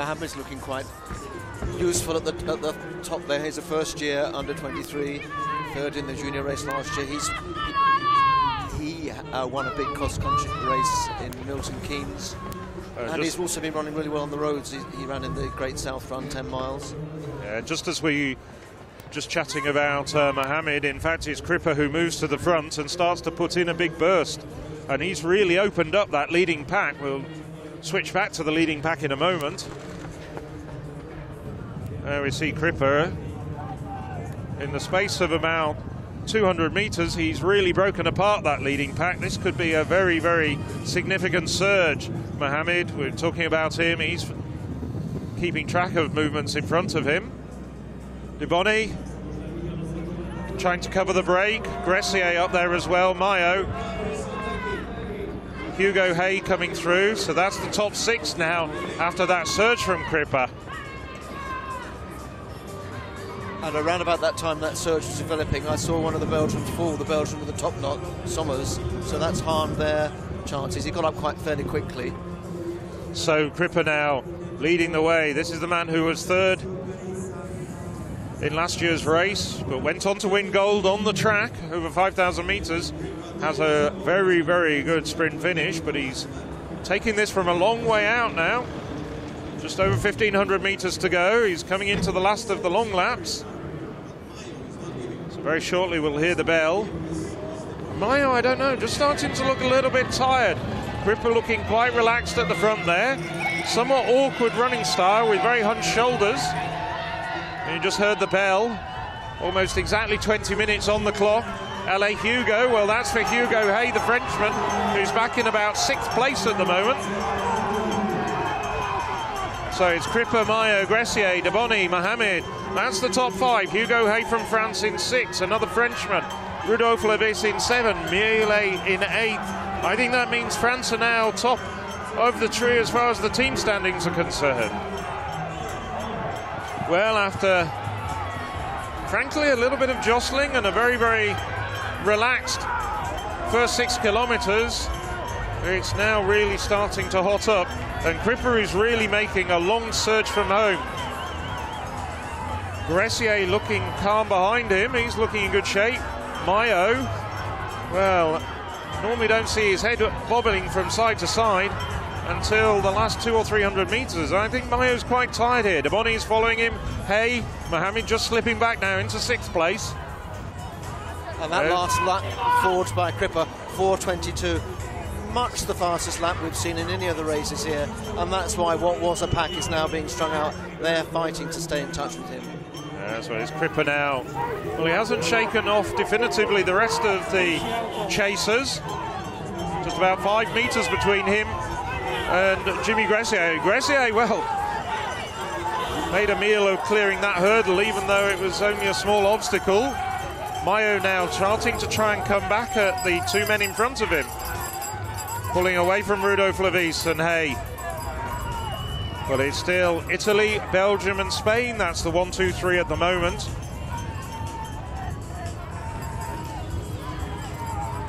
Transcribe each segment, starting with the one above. Mohammed's looking quite useful at the top there. He's a first year under 23, third in the junior race last year. He won a big cross-country race in Milton Keynes. And he's also been running really well on the roads. He ran in the Great South Run 10 miles. Yeah, just as we just chatting about Mohammed, in fact, it's Crippa who moves to the front and starts to put in a big burst. And he's really opened up that leading pack. We'll switch back to the leading pack in a moment. There we see Crippa. In the space of about 200 metres, he's really broken apart that leading pack. This could be a very, very significant surge. Mohammed, we're talking about him, he's keeping track of movements in front of him. De Boni trying to cover the break. Gressier up there as well. Mayo. Hugo Hay coming through. So that's the top six now after that surge from Crippa. And around about that time, that surge was developing. I saw one of the Belgians fall, the Belgian with the top knot, Sommers. So that's harmed their chances. He got up quite fairly quickly. So Crippa now leading the way. This is the man who was third in last year's race, but went on to win gold on the track over 5,000 metres. Has a very, very good sprint finish, but he's taking this from a long way out now. Just over 1,500 metres to go. He's coming into the last of the long laps. So very shortly we'll hear the bell. Mayo, I don't know, just starting to look a little bit tired. Crippa looking quite relaxed at the front there. Somewhat awkward running style with very hunched shoulders. And you just heard the bell. Almost exactly 20 minutes on the clock. L.A. Hugo, well, that's for Hugo Hay, the Frenchman, who's back in about sixth place at the moment. So it's Crippa, Mayo, Gressier, De Boni, Mohammed. That's the top five. Hugo Hay from France in six, another Frenchman. Rodolphe Lewis in seven, Mellet in eighth. I think that means France are now top of the tree as far as the team standings are concerned. Well, after, frankly, a little bit of jostling and a very, very relaxed first 6 kilometres, it's now really starting to hot up. And Crippa is really making a long surge from home. Gressier looking calm behind him. He's looking in good shape. Mayo, well, normally don't see his head bobbling from side to side until the last 200 or 300 metres. I think Mayo's quite tired here. De Boni's following him. Hey, Mohammed just slipping back now into sixth place. And that last lap forged by Crippa, 4:22. Much the fastest lap we've seen in any of the races here, and that's why what was a pack is now being strung out. They're fighting to stay in touch with him. That's what it's Crippa now. Well, he hasn't shaken off definitively the rest of the chasers. Just about 5 metres between him and Jimmy Gressier. Gressier, well, made a meal of clearing that hurdle, even though it was only a small obstacle. Mayo now charting to try and come back at the two men in front of him. Pulling away from Rudolf Levis and Hay. But it's still Italy, Belgium and Spain. That's the 1, 2, 3 at the moment.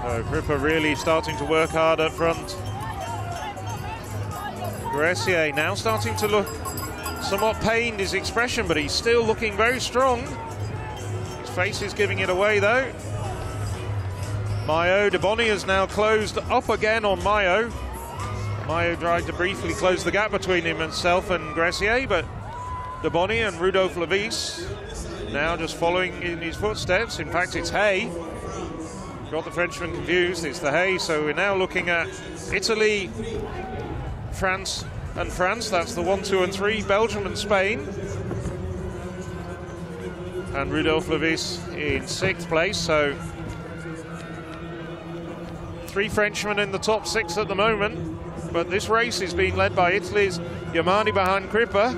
So Crippa really starting to work hard up front. Gressier now starting to look somewhat pained, his expression, but he's still looking very strong. His face is giving it away though. Mayo, De Boni has now closed up again on Mayo. Mayo tried to briefly close the gap between himself and Gressier, but De Boni and Rudolphe Lewis now just following in his footsteps. In fact, it's Hay. Got the Frenchman confused, it's the Hay. So we're now looking at Italy, France and France. That's the 1, 2 and 3, Belgium and Spain. And Rudolphe Lewis in sixth place, so three Frenchmen in the top six at the moment, but this race is being led by Italy's Yemaneberhan Crippa.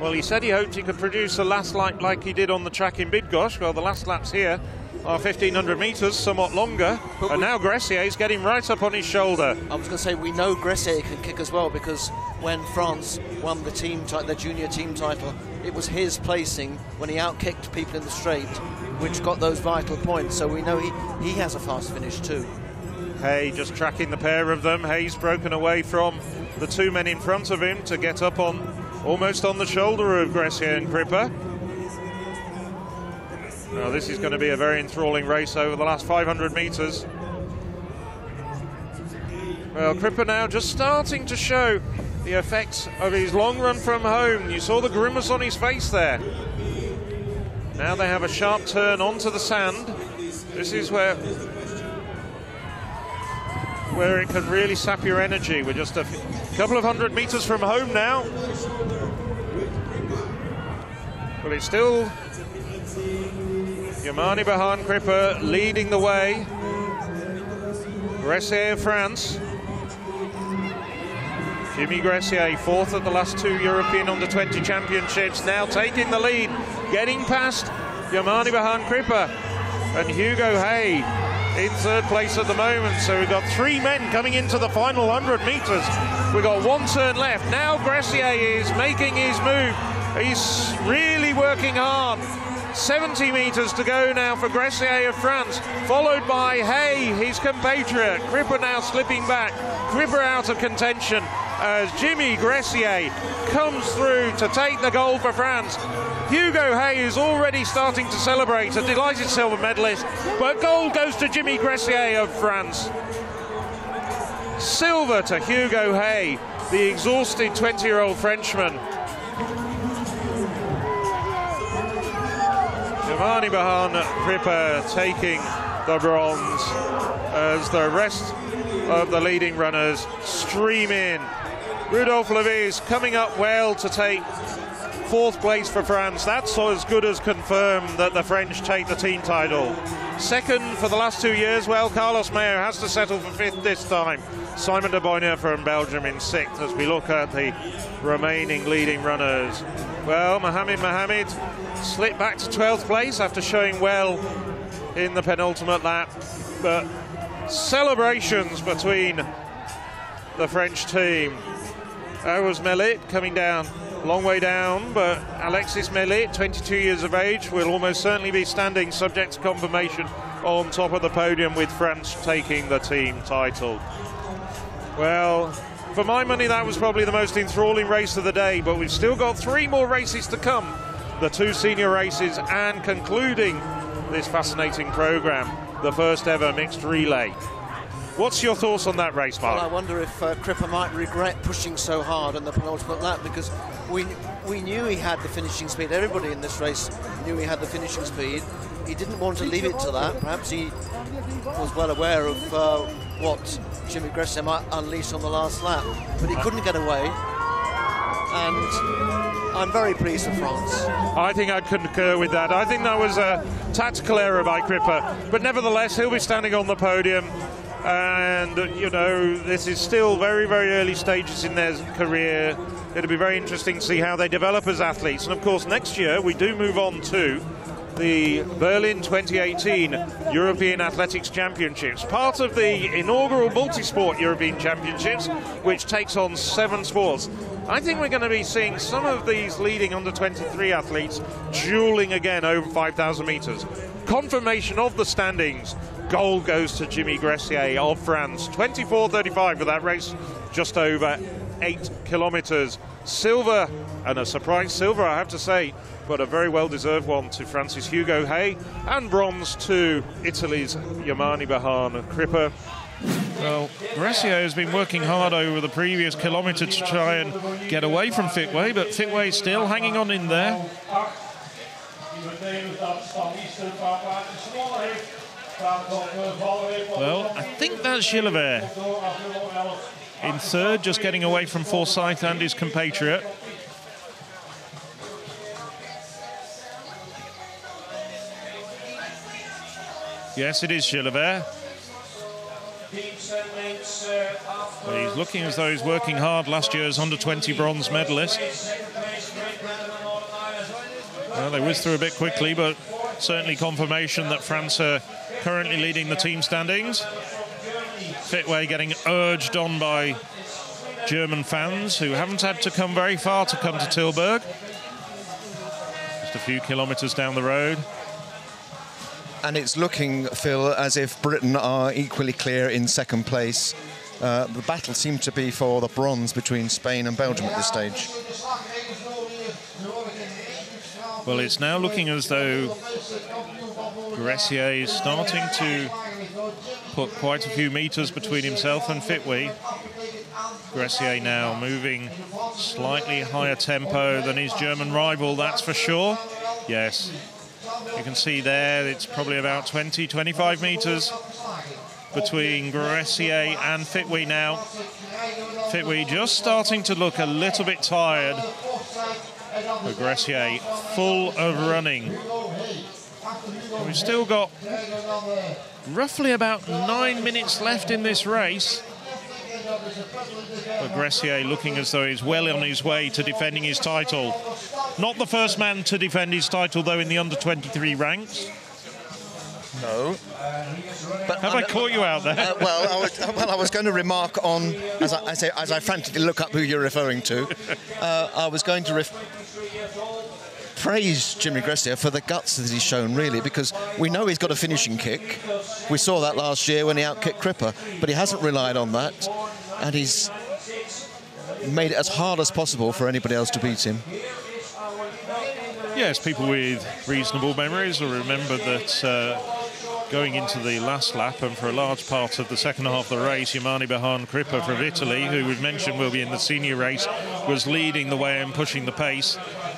Well, he said he hoped he could produce a last lap like he did on the track in Bydgoszcz. Well, the last laps here are 1,500 metres, somewhat longer, but and now Gressier is getting right up on his shoulder. I was going to say, we know Gressier can kick as well, because when France won the junior team title, it was his placing when he outkicked people in the straight, which got those vital points, so we know he has a fast finish too. Hay just tracking the pair of them. Hay's broken away from the two men in front of him to get up on almost on the shoulder of Gressier and Crippa. Now this is going to be a very enthralling race over the last 500 metres. Well, Crippa now just starting to show the effects of his long run from home. You saw the grimace on his face there. Now they have a sharp turn onto the sand. This is where it can really sap your energy. We're just a couple of hundred metres from home now. Well, it's still Yemaneberhan Crippa leading the way. Gressier, France. Jimmy Gressier, fourth at the last two European Under-20 Championships, now taking the lead, getting past Yemaneberhan Crippa and Hugo Hay in third place at the moment. So we've got three men coming into the final 100 metres. We've got one turn left. Now Gressier is making his move. He's really working hard. 70 metres to go now for Gressier of France, followed by Hay, his compatriot. Crippa now slipping back. Crippa out of contention as Jimmy Gressier comes through to take the gold for France. Hugo Hay is already starting to celebrate, a delighted silver medalist, but gold goes to Jimmy Gressier of France. Silver to Hugo Hay, the exhausted 20-year-old Frenchman. Yemaneberhan Crippa taking the bronze as the rest of the leading runners stream in. Rodolphe Lewis coming up well to take fourth place for France. That's as good as confirmed that the French take the team title. Second for the last 2 years, well, Carlos Mayo has to settle for fifth this time. Simon De Boni from Belgium in sixth as we look at the remaining leading runners. Well, Mohammed Mohammed slipped back to 12th place after showing well in the penultimate lap, but celebrations between the French team. There was Mellet coming down, a long way down, but Alexis Mellet, 22 years of age, will almost certainly be standing, subject to confirmation, on top of the podium with France taking the team title. Well, for my money, that was probably the most enthralling race of the day, but we've still got three more races to come, the two senior races, and concluding this fascinating programme, the first ever mixed relay. What's your thoughts on that race, Mark? Well, I wonder if Crippa might regret pushing so hard on the penultimate lap, because we knew he had the finishing speed. Everybody in this race knew he had the finishing speed. He didn't want to leave it to that. Perhaps he was well aware of what Jimmy Gressier might unleash on the last lap, but he couldn't get away. And I'm very pleased for France. I think I'd concur with that. I think that was a tactical error by Crippa, but nevertheless he'll be standing on the podium, and you know, this is still very, very early stages in their career. It'll be very interesting to see how they develop as athletes. And of course next year we do move on to the Berlin 2018 European Athletics Championships, part of the inaugural multi-sport European Championships, which takes on 7 sports. I think we're going to be seeing some of these leading under-23 athletes dueling again over 5,000 metres. Confirmation of the standings. Gold goes to Jimmy Gressier of France. 24.35 for that race, just over 8 kilometres. Silver, and a surprise silver, I have to say, but a very well-deserved one to France's Hugo Hay, and bronze to Italy's Yemaneberhan Crippa. Well, Gressier has been working hard over the previous kilometre to try and get away from Fitwi, but Fitwi still hanging on in there. Well, I think that's Gilavert in third, just getting away from Forsyth and his compatriot. Yes, it is Gilbert. Well, he's looking as though he's working hard, last year's under-20 bronze medalist. Well, they whizzed through a bit quickly, but certainly confirmation that France are currently leading the team standings. Fitwi getting urged on by German fans who haven't had to come very far to come to Tilburg. Just a few kilometres down the road. And it's looking, Phil, as if Britain are equally clear in second place The battle seemed to be for the bronze between Spain and Belgium at this stage. Well, it's now looking as though Gressier is starting to put quite a few meters between himself and Fitwi. Gressier now moving slightly higher tempo than his German rival, that's for sure. Yes, you can see there it's probably about 20, 25 meters between Gressier and Fitwi now. Fitwi just starting to look a little bit tired. But Gressier full of running. We've still got roughly about 9 minutes left in this race. But Gressier looking as though he's well on his way to defending his title. Not the first man to defend his title, though, in the under-23 ranks. No. But have I caught you out there? Well, I was going to remark on, as I frantically look up who you're referring to, I was going to praise Jimmy Gressier for the guts that he's shown, really, because we know he's got a finishing kick. We saw that last year when he outkicked Crippa, but he hasn't relied on that, and he's made it as hard as possible for anybody else to beat him. Yes, people with reasonable memories will remember that going into the last lap and for a large part of the second half of the race, Yemaneberhan Crippa from Italy, who we've mentioned will be in the senior race, was leading the way and pushing the pace.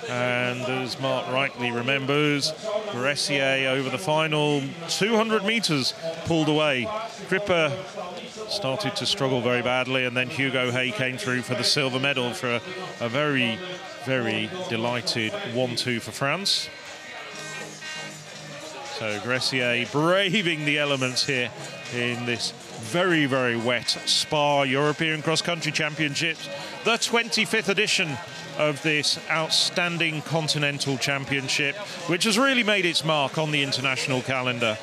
And as Mark rightly remembers, Gressier over the final 200 metres pulled away. Crippa started to struggle very badly, and then Hugo Hay came through for the silver medal for a very, very delighted 1-2 for France. So Gressier braving the elements here in this very, very wet SPAR European Cross Country Championships, the 25th edition of this outstanding continental championship, which has really made its mark on the international calendar.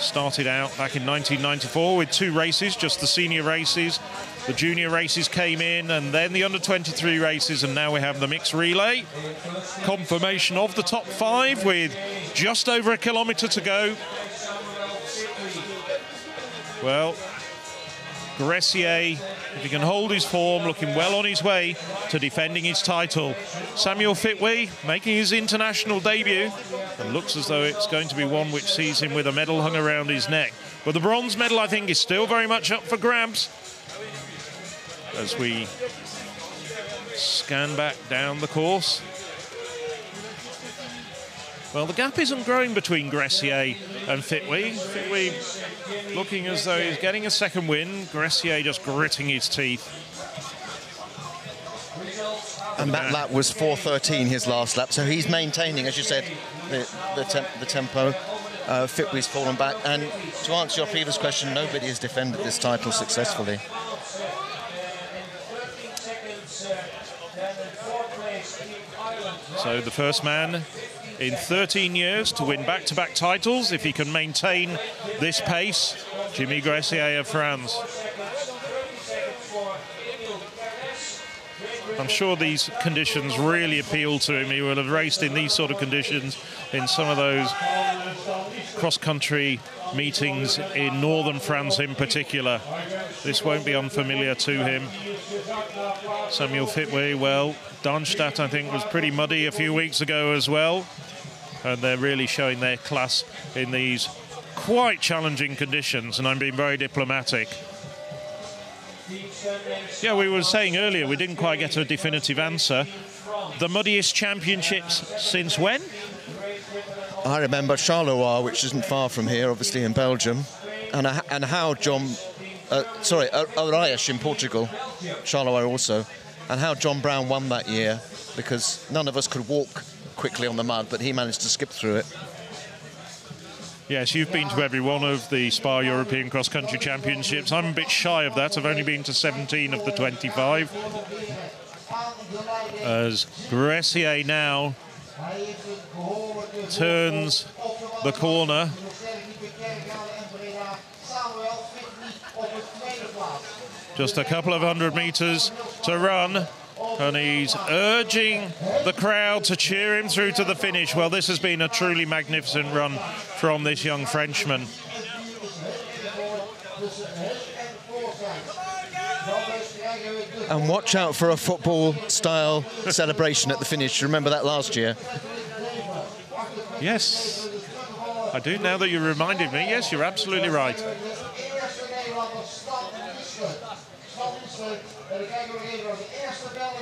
Started out back in 1994 with two races, just the senior races. The junior races came in, and then the under-23 races, and now we have the mixed relay. Confirmation of the top five with just over a kilometre to go. Well, Gressier, if he can hold his form, looking well on his way to defending his title. Samuel Fitwi making his international debut, and looks as though it's going to be one which sees him with a medal hung around his neck. But the bronze medal, I think, is still very much up for grabs. As we scan back down the course. Well, the gap isn't growing between Gressier and Fitwi. Fitwi looking as though he's getting a second win. Gressier just gritting his teeth. And that lap was 4:13, his last lap. So he's maintaining, as you said, the tempo. Fitwi's fallen back. And to answer your previous question, nobody has defended this title successfully. So the first man in 13 years to win back-to-back titles, if he can maintain this pace, Jimmy Gressier of France. I'm sure these conditions really appeal to him. He will have raced in these sort of conditions in some of those cross-country meetings in northern France in particular. This won't be unfamiliar to him. Samuel Fitwi, well, Darmstadt, I think, was pretty muddy a few weeks ago as well. And they're really showing their class in these quite challenging conditions, and I'm being very diplomatic. Yeah, we were saying earlier, we didn't quite get a definitive answer. The muddiest championships since when? I remember Charleroi, which isn't far from here, obviously, in Belgium, and how Arias in Portugal, Charleroi also, and how John Brown won that year, because none of us could walk quickly on the mud, but he managed to skip through it. Yes, you've been to every one of the SPAR European Cross Country Championships. I'm a bit shy of that. I've only been to 17 of the 25. As Gressier now turns the corner. Just a couple of hundred metres to run, and he's urging the crowd to cheer him through to the finish. Well, this has been a truly magnificent run from this young Frenchman. and watch out for a football-style celebration at the finish. Remember that last year? Yes, I do now that you reminded me. Yes, you're absolutely right.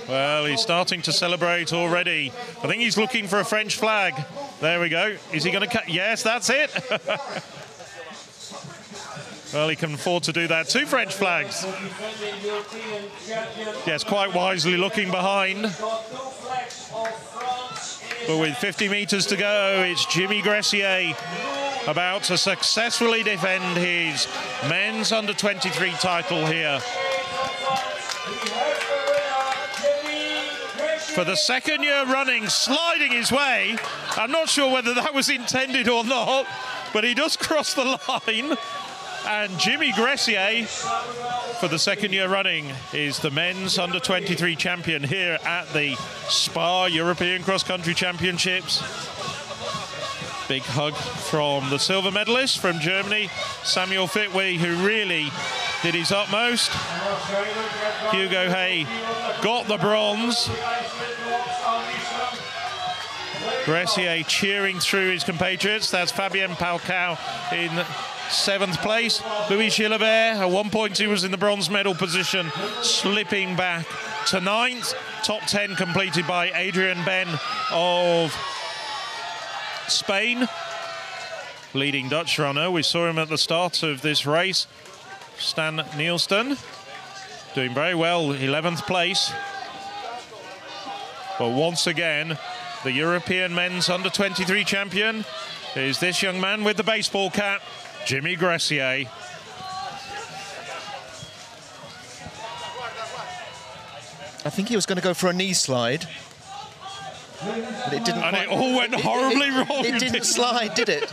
Well, he's starting to celebrate already. I think he's looking for a French flag. There we go. Is he going to cut? Yes, that's it. Well, he can afford to do that. Two French flags. Yes, quite wisely looking behind. But with 50 metres to go, it's Jimmy Gressier about to successfully defend his men's under-23 title here. For the second year running, sliding his way. I'm not sure whether that was intended or not, but he does cross the line. And Jimmy Gressier, for the second year running, is the men's under-23 champion here at the SPAR European Cross Country Championships. Big hug from the silver medalist from Germany, Samuel Fitwi, who really did his utmost. Hugo Hay got the bronze. Gressier cheering through his compatriots. That's Fabien Palcau in 7th place. Louis Chillebert, at one point he was in the bronze medal position, slipping back to 9th. Top 10 completed by Adrian Ben of Spain, leading Dutch runner. We saw him at the start of this race. Stan Nielsen doing very well, 11th place. But once again, the European men's under-23 champion is this young man with the baseball cap, Jimmy Gressier. I think he was going to go for a knee slide. But it didn't, and it all went horribly wrong. It didn't slide, did it?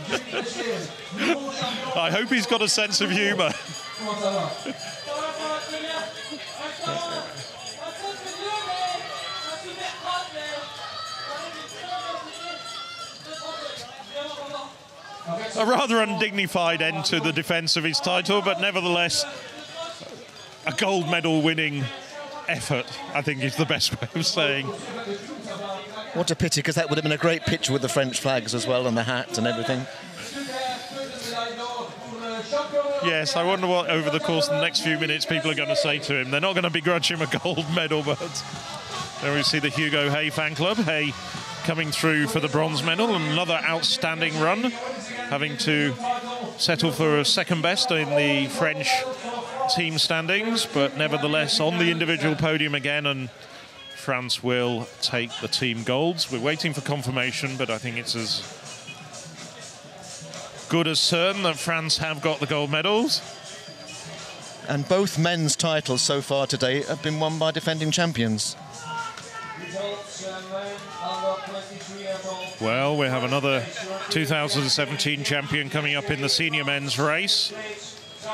I hope he's got a sense of humour. A rather undignified end to the defence of his title, but nevertheless, a gold medal winning effort, I think, is the best way of saying. What a pity, because that would have been a great picture with the French flags as well, and the hat and everything. Yes, I wonder what, over the course of the next few minutes, people are going to say to him. They're not going to begrudge him a gold medal, but there we see the Hugo Hay fan club. Hay coming through for the bronze medal, another outstanding run, having to settle for a second best in the French team standings, but nevertheless on the individual podium again, and France will take the team golds. We're waiting for confirmation, but I think it's as good as certain that France have got the gold medals. And both men's titles so far today have been won by defending champions. Well, we have another 2017 champion coming up in the senior men's race.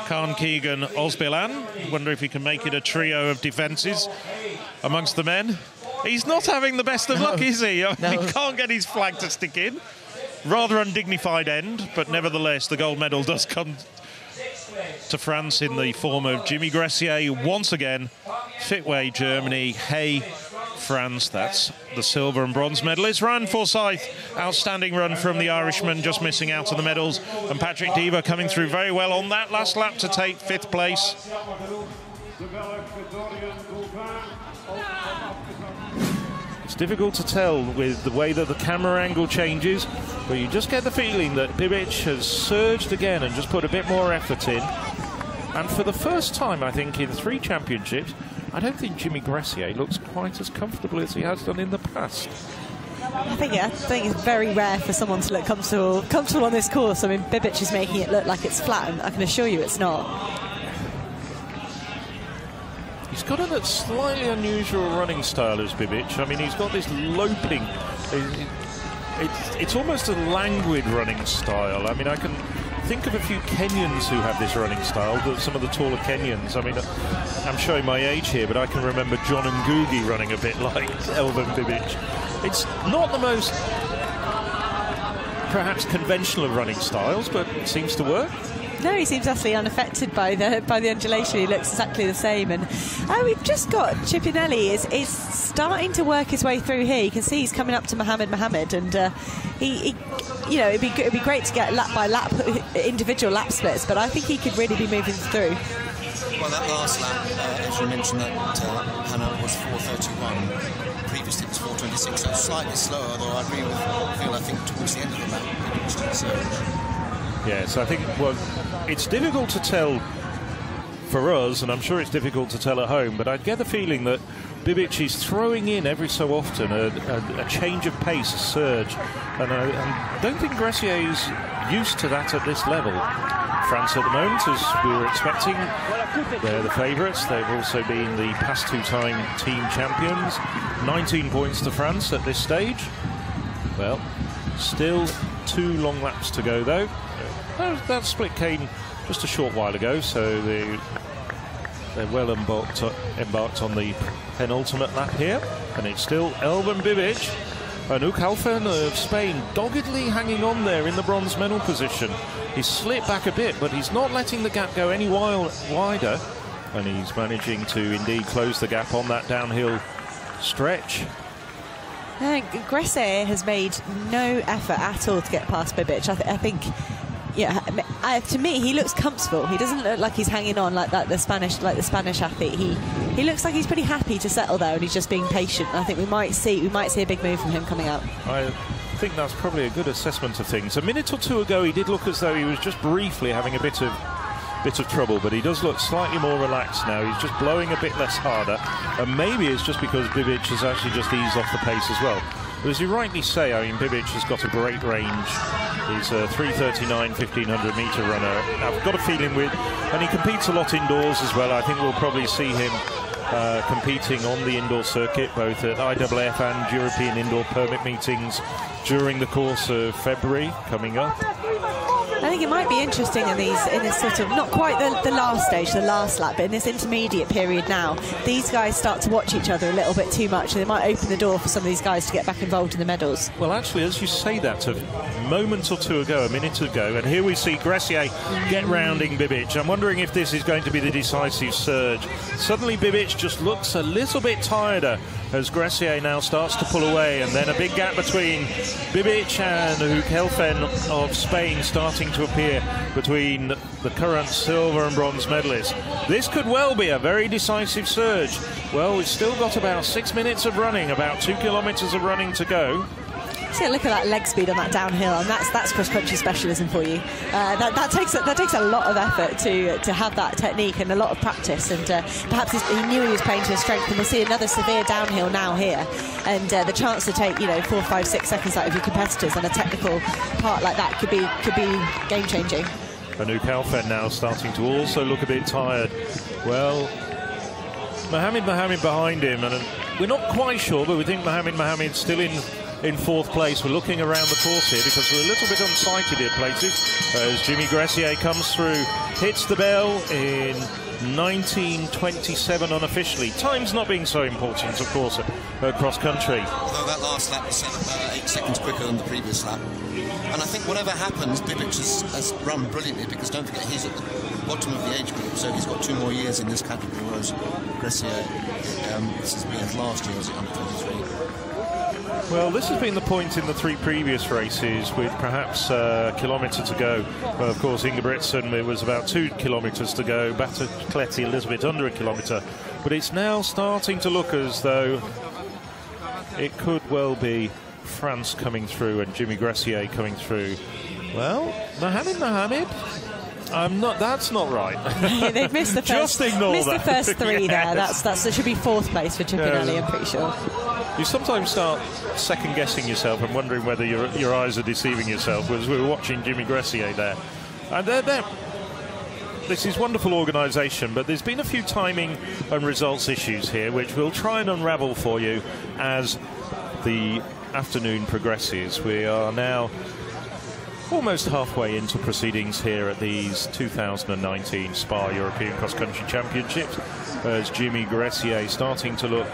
Khan Keegan Ozbilan. Wonder if he can make it a trio of defences amongst the men. He's not having the best of luck, is he? I mean, he can't get his flag to stick in. Rather undignified end, but nevertheless, the gold medal does come to France in the form of Jimmy Gressier once again. Fitway, Germany. Hay, France. That's the silver and bronze medalists. Ryan Forsyth, outstanding run from the Irishman, just missing out on the medals. And Patrick Deva coming through very well on that last lap to take 5th place. It's difficult to tell with the way that the camera angle changes, but you just get the feeling that Bibic has surged again and just put a bit more effort in. And for the first time, I think, in 3 championships, I don't think Jimmy Gressier looks quite as comfortable as he has done in the past. I think it's very rare for someone to look comfortable on this course. I mean, Bibic is making it look like it's flat, and I can assure you it's not. He's got a slightly unusual running style as Bibic. I mean, he's got this loping. It's almost a languid running style. I mean, I can think of a few Kenyans who have this running style, some of the taller Kenyans. I mean, I'm showing my age here, but I can remember John Ngugi running a bit like Elvin Bibic. It's not the most, perhaps, conventional of running styles, but it seems to work. No, he seems utterly unaffected by the undulation. He looks exactly the same. And we've just got Chiappinelli is starting to work his way through here. You can see he's coming up to Mohammed Mohammed, and he you know, it'd be great to get lap by lap individual lap splits, but I think he could really be moving through. Well, that last lap, as you mentioned, that Hannah was 4:31. Previously it was 4:26, so slightly slower. Although I agree with Phil, I think towards the end of the lap it was slow. Yes, I think, well, it's difficult to tell for us, and I'm sure it's difficult to tell at home, but I get the feeling that Bibic is throwing in every so often a change of pace, a surge, and I don't think Gressier is used to that at this level. France at the moment, as we were expecting, they're the favourites. They've also been the past two-time team champions. 19 points to France at this stage. Well, still two long laps to go, though. That split came just a short while ago, so they're well embarked on the penultimate lap here. And it's still Elvin Bibic and Anouk Halfen of Spain doggedly hanging on there in the bronze medal position. He's slipped back a bit, but he's not letting the gap go any wider. And he's managing to indeed close the gap on that downhill stretch. Gressier has made no effort at all to get past Bibic. I think... Yeah, to me he looks comfortable. He doesn't look like he's hanging on like that. The Spanish athlete. He looks like he's pretty happy to settle there, and he's just being patient. I think we might see a big move from him coming up. I think that's probably a good assessment of things. A minute or two ago, he did look as though he was just briefly having a bit of trouble, but he does look slightly more relaxed now. He's just blowing a bit less harder, and maybe it's just because Bibic has actually just eased off the pace as well. But as you rightly say, I mean, Bibic has got a great range. He's a 3:39 1,500-metre runner. I've got a feeling with... And he competes a lot indoors as well. I think we'll probably see him competing on the indoor circuit, both at IAAF and European Indoor Permit meetings during the course of February coming up. I think it might be interesting in this sort of, not quite the last stage, the last lap, but in this intermediate period now, these guys start to watch each other a little bit too much, and they might open the door for some of these guys to get back involved in the medals. Well, actually, as you say that, a moment or two ago, a minute ago, and here we see Gressier get rounding Bibic. I'm wondering if this is going to be the decisive surge. Suddenly, Bibic just looks a little bit tireder as Gressier now starts to pull away, and then a big gap between Bibic and Anouk Halfen of Spain starting to appear between the current silver and bronze medalists. This could well be a very decisive surge. Well, we've still got about 6 minutes of running, about 2 kilometres of running to go. See, look at that leg speed on that downhill, and that's cross-country specialism for you. That takes a lot of effort to have that technique and a lot of practice, and perhaps he knew he was playing to his strength, and we'll see another severe downhill now here, and the chance to take, you know, 4, 5, 6 seconds out of your competitors on a technical part like that could be game-changing. Anouk Halfen now starting to also look a bit tired. Well, Mohammed behind him, and we're not quite sure, but we think Mohammed still in fourth place. We're looking around the course here because we're a little bit unsighted at places as Jimmy Gressier comes through, hits the bell in 19:27 unofficially. Time's not being so important, of course, across country. Although that last lap was 8 seconds quicker than the previous lap. And I think whatever happens, Bibic has run brilliantly, because don't forget he's at the bottom of the age group, so he's got 2 more years in this category, whereas Gressier, this has been his last year as under 23. Well, this has been the point in the 3 previous races with perhaps a kilometre to go. Well, of course, Ingebrigtsen, it was about 2 kilometres to go. Battacletti a little bit under a kilometre. But it's now starting to look as though it could well be France coming through and Jimmy Gressier coming through. Well, Mohammed... I'm not. That's not right. They've missed the first. Just ignore missed that. The first 3 yes. There. That should be 4th place for Chiappinelli. Yes. I'm pretty sure. You sometimes start second guessing yourself and wondering whether your eyes are deceiving yourself. As we were watching Jimmy Gressier there, and there. This is wonderful organisation, but there's been a few timing and results issues here, which we'll try and unravel for you as the afternoon progresses. We are now almost halfway into proceedings here at these 2019 SPAR European Cross Country Championships, as Jimmy Gressier starting to look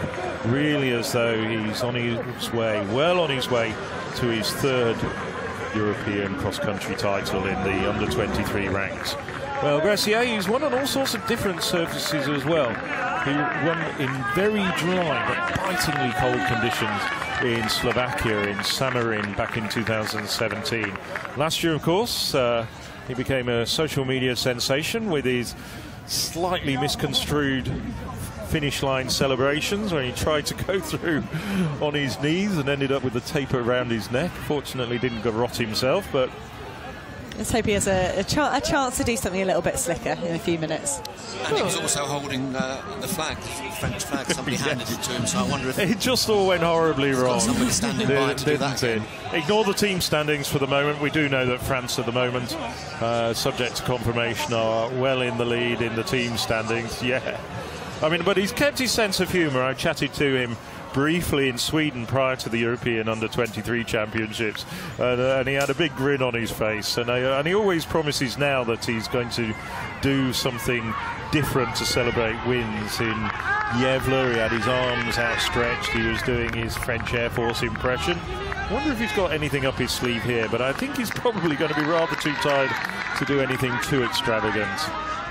really as though he's on his way, well on his way to his 3rd European Cross Country title in the under 23 ranks. Well, Gressier, he's won on all sorts of different surfaces as well. He won in very dry but bitingly cold conditions in Slovakia, in Šamorín back in 2017. Last year, of course, he became a social media sensation with his slightly misconstrued finish line celebrations when he tried to go through on his knees and ended up with the taper around his neck. Fortunately, didn't garrote himself, but... Let's hope he has a chance to do something a little bit slicker in a few minutes. And he was also holding the flag, the French flag. Somebody handed it to him, so I wonder if... It just all went horribly wrong. Somebody standing by to do that again. Ignore the team standings for the moment. We do know that France at the moment, subject to confirmation, are well in the lead in the team standings. Yeah. I mean, but he's kept his sense of humour. I chatted to him briefly in Sweden prior to the European Under-23 Championships, and he had a big grin on his face. And he always promises now that he's going to do something different to celebrate wins. In Gävle, he had his arms outstretched. He was doing his French Air Force impression. I wonder if he's got anything up his sleeve here, but I think he's probably going to be rather too tired to do anything too extravagant.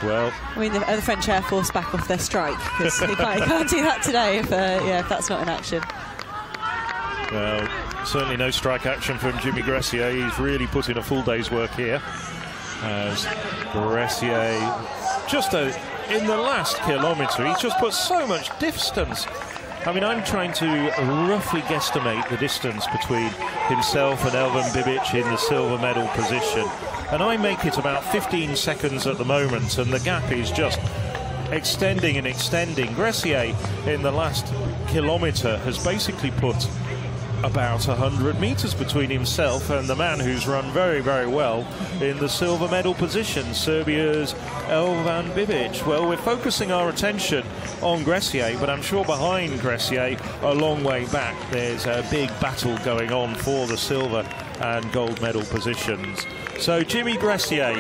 Well, I mean, the French Air Force back off their strike, because they can't do that today if that's not in action. Well, certainly no strike action from Jimmy Gressier. He's really put in a full day's work here. As Gressier, just in the last kilometre, he's just put so much distance. I mean, I'm trying to roughly guesstimate the distance between himself and Elvin Bibic in the silver medal position. And I make it about 15 seconds at the moment, and the gap is just extending and extending. Gressier, in the last kilometre, has basically put about 100 metres between himself and the man who's run very, very well in the silver medal position, Serbia's Elvin Bibic. Well, we're focusing our attention on Gressier, but I'm sure behind Gressier, a long way back, there's a big battle going on for the silver and gold medal positions. So Jimmy Gressier,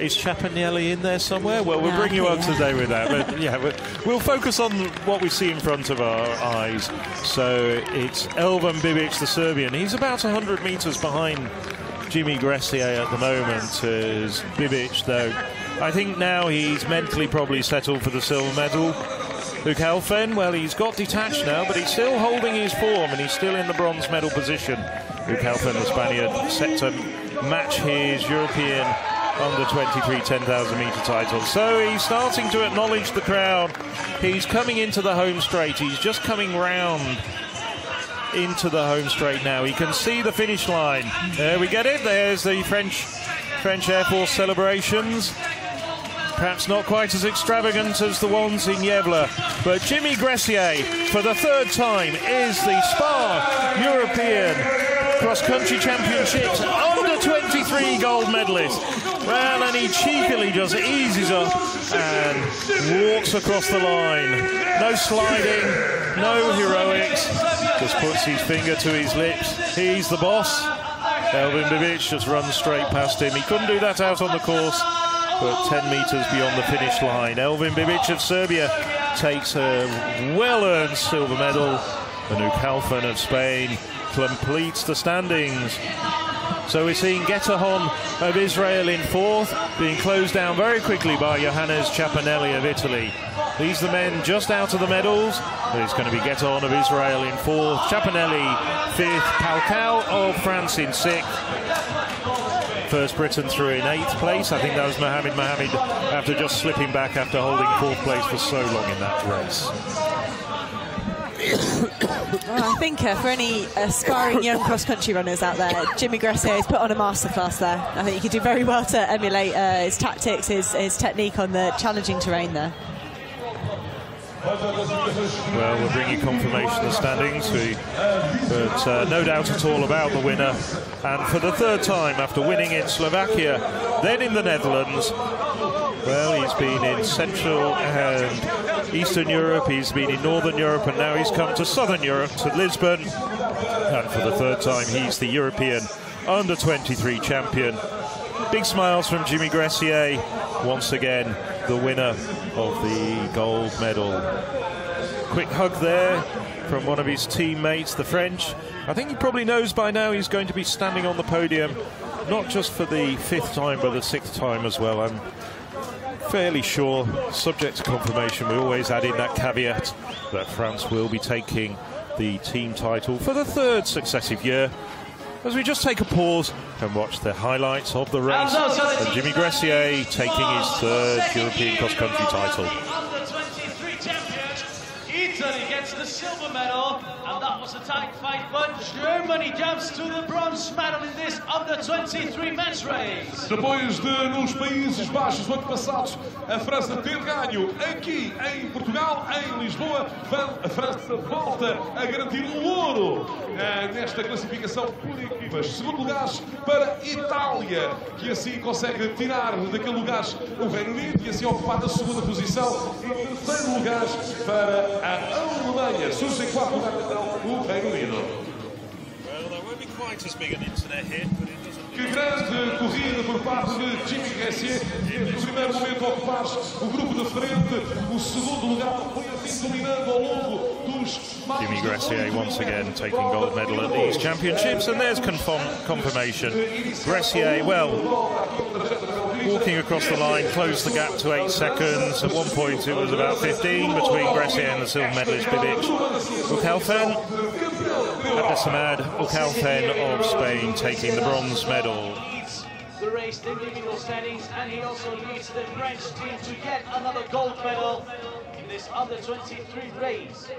is Chiappinelli in there somewhere? Well, we'll bring you up to date with that. But yeah, we'll focus on what we see in front of our eyes. So it's Elvin Bibic, the Serbian. He's about 100 metres behind Jimmy Gressier at the moment. As Bibic, though, I think now he's mentally probably settled for the silver medal. Anouk Halfen, well, he's got detached now, but he's still holding his form, and he's still in the bronze medal position. Anouk Halfen, the Spaniard, set to match his European Under-23 10,000-metre title. So he's starting to acknowledge the crowd. He's coming into the home straight. He's just coming round into the home straight now. He can see the finish line. There we get it. There's the French Air Force celebrations. Perhaps not quite as extravagant as the ones in Gävle, but Jimmy Gressier, for the third time, is the SPAR European Cross Country Championships Under-23 gold medalist. Well, and he cheekily just eases up and walks across the line. No sliding, no heroics, just puts his finger to his lips. He's the boss. Elvin Bibic just runs straight past him. He couldn't do that out on the course. But 10 metres beyond the finish line, Elvin Bibic of Serbia takes a well-earned silver medal. Anouk Halfen of Spain completes the standings. So we're seeing Getahun of Israel in fourth, being closed down very quickly by Johannes Chiappinelli of Italy. These the men just out of the medals. It's going to be Getahun of Israel in fourth, Chiappinelli fifth, Paukau of France in sixth. First Britain through in 8th place. I think that was Mohammed Mohammed after just slipping back after holding 4th place for so long in that race. Well, I think for any aspiring young cross-country runners out there, Jimmy Gressier has put on a masterclass there. I think he could do very well to emulate his tactics, his technique on the challenging terrain there. Well, we'll bring you confirmation of standings, but no doubt at all about the winner. And for the third time, after winning in Slovakia, then in the Netherlands, well, he's been in Central and Eastern Europe, he's been in Northern Europe, and now he's come to Southern Europe, to Lisbon. And for the third time, he's the European Under-23 champion. Big smiles from Jimmy Gressier, once again the winner of the gold medal. Quick hug there from one of his teammates, the French. I think he probably knows by now he's going to be standing on the podium not just for the fifth time, but the sixth time as well. I'm fairly sure, subject to confirmation, we always add in that caveat that France will be taking the team title for the third successive year. As we just take a pause and watch the highlights of the race, and Jimmy Gressier taking his third European cross-country title. Italy gets the silver medal, and that was a tight fight, but Germany jumps to the bronze medal in this under-23 match race. Depois de nos Países Baixos, o ano passado, a França ter ganho aqui em Portugal, em Lisboa, a França volta a garantir o ouro nesta classificação por equipas. Segundo lugar para Itália, que assim consegue tirar daquele lugar o Reino Unido e assim ocupar a segunda posição. E terceiro lugar para Alemanha, surge em quarto lugar o Reino Unido. Que grande corrida por parte de Jimmy Gressier, que no primeiro momento ocupar o grupo de frente, o segundo lugar foi assim dominando ao longo dos mais... Jimmy Gressier once again taking gold medal at these championships, and there's confirmation. Gressier, well, walking across the line, closed the gap to 8 seconds. At one point it was about 15 between Gressier and the silver medalist Bibic. Anouk Halfen of Spain taking the bronze medal. The race individual settings, and he also leads the French team to get another gold medal in this under-23 race.